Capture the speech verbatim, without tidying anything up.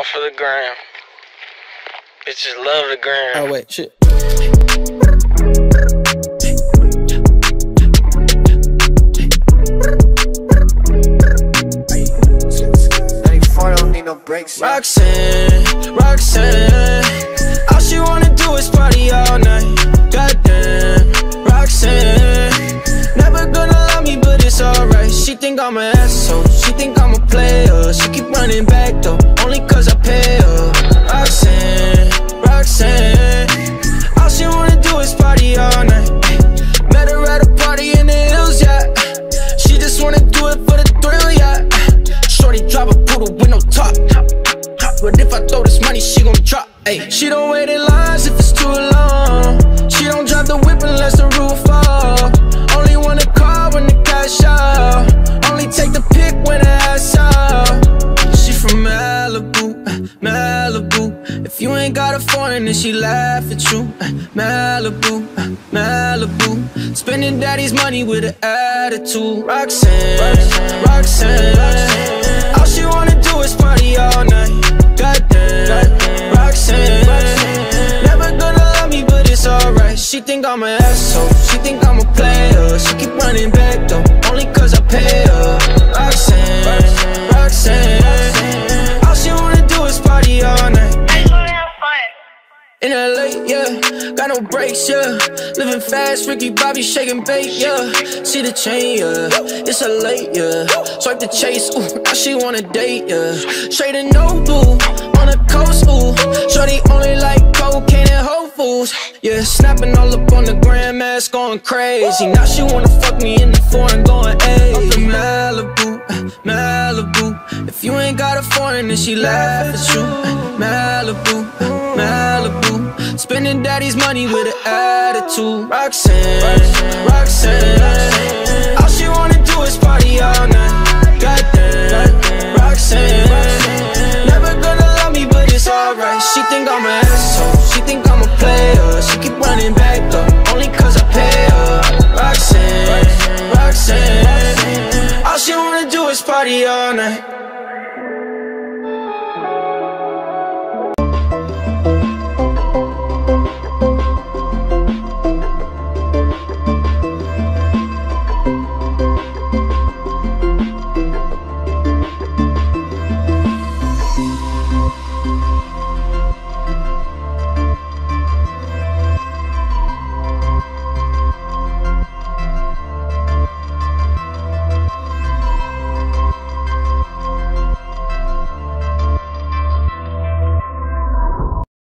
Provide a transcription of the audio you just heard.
all for the gram. Bitches love the gram. Oh, wait, shit. ninety-four don't need no breaks. Roxanne, Roxanne. All she wanna do is party all night. Goddamn, Roxanne. Never gonna love me, but it's alright. She think I'm an asshole. She think I'm a player. She keep running back though, only cause I pay her. Roxanne, Roxanne. All she wanna do is party all night. Met her at a party in the hills, yeah. She just wanna do it for the thrill, yeah. Shorty drive a poodle with no top. But if I throw this money, she gon' drop. Ay. She don't wait in lines if it's too long. She don't drive the whip unless the roof fall. Only wanna call when the cash out. Only take the pick when the ass out. She from Malibu, Malibu. If you ain't got a foreign, then she laugh at you. Malibu, Malibu. Spending daddy's money with an attitude. Roxanne, Roxanne, Roxanne, Roxanne. All she wanna do is party all night. Goddamn, Roxanne. Never gonna love me, but it's alright. She think I'm an asshole, she think I'm a player. She keep running back though, only cause I pay her. Roxanne, Roxanne. All she wanna do is party all night. In L A, yeah, got no brakes, yeah. Living fast, Ricky Bobby shaking bait, yeah. See the chain, yeah, it's a late, yeah. Swipe the Chase, ooh, now she wanna date, yeah. Straight to Nobu, on the coast, ooh. Shorty only like cocaine and Whole Foods. Yeah, snapping all up on the grandmas, going crazy. Now she wanna fuck me in the foreign, going ayy. I'm from Malibu, Malibu. If you ain't got a foreign, then she laugh at you. Malibu, Malibu, spending daddy's money with an attitude. Roxanne, Roxanne, Roxanne, Roxanne. All she wanna do is party all night. Goddamn, Roxanne, Roxanne. Never gonna love me, but it's alright. She think I'm an asshole, she think I'm a player. She keep running back though, only cause I pay her. Roxanne, Roxanne, Roxanne. All she wanna do is party all night. Thank you.